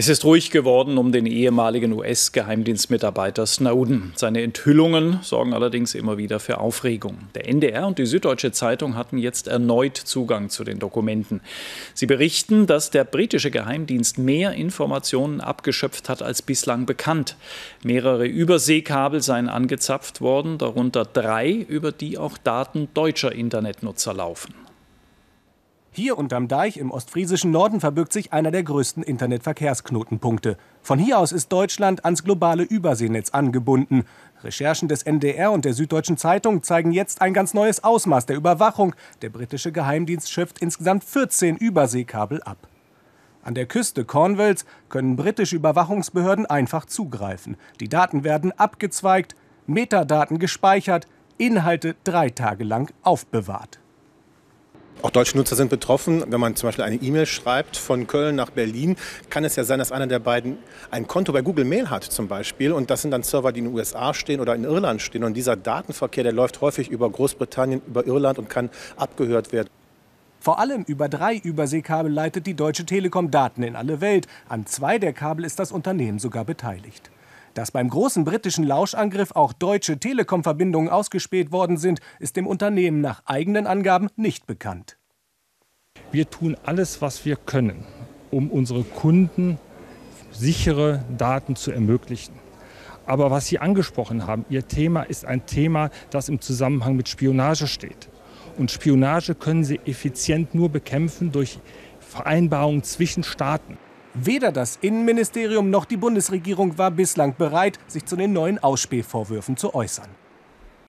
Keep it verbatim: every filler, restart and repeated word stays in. Es ist ruhig geworden um den ehemaligen U S-Geheimdienstmitarbeiter Snowden. Seine Enthüllungen sorgen allerdings immer wieder für Aufregung. Der N D R und die Süddeutsche Zeitung hatten jetzt erneut Zugang zu den Dokumenten. Sie berichten, dass der britische Geheimdienst mehr Informationen abgeschöpft hat als bislang bekannt. Mehrere Überseekabel seien angezapft worden, darunter drei, über die auch Daten deutscher Internetnutzer laufen. Hier unterm Deich im ostfriesischen Norden verbirgt sich einer der größten Internetverkehrsknotenpunkte. Von hier aus ist Deutschland ans globale Überseenetz angebunden. Recherchen des N D R und der Süddeutschen Zeitung zeigen jetzt ein ganz neues Ausmaß der Überwachung. Der britische Geheimdienst schöpft insgesamt vierzehn Überseekabel ab. An der Küste Cornwalls können britische Überwachungsbehörden einfach zugreifen. Die Daten werden abgezweigt, Metadaten gespeichert, Inhalte drei Tage lang aufbewahrt. Auch deutsche Nutzer sind betroffen. Wenn man zum Beispiel eine E-Mail schreibt von Köln nach Berlin, kann es ja sein, dass einer der beiden ein Konto bei Google Mail hat zum Beispiel. Und das sind dann Server, die in den U S A stehen oder in Irland stehen. Und dieser Datenverkehr, der läuft häufig über Großbritannien, über Irland und kann abgehört werden. Vor allem über drei Überseekabel leitet die Deutsche Telekom Daten in alle Welt. An zwei der Kabel ist das Unternehmen sogar beteiligt. Dass beim großen britischen Lauschangriff auch deutsche Telekom-Verbindungen ausgespäht worden sind, ist dem Unternehmen nach eigenen Angaben nicht bekannt. Wir tun alles, was wir können, um unsere Kunden sichere Daten zu ermöglichen. Aber was Sie angesprochen haben, Ihr Thema ist ein Thema, das im Zusammenhang mit Spionage steht. Und Spionage können Sie effizient nur bekämpfen durch Vereinbarungen zwischen Staaten. Weder das Innenministerium noch die Bundesregierung war bislang bereit, sich zu den neuen Ausspähvorwürfen zu äußern.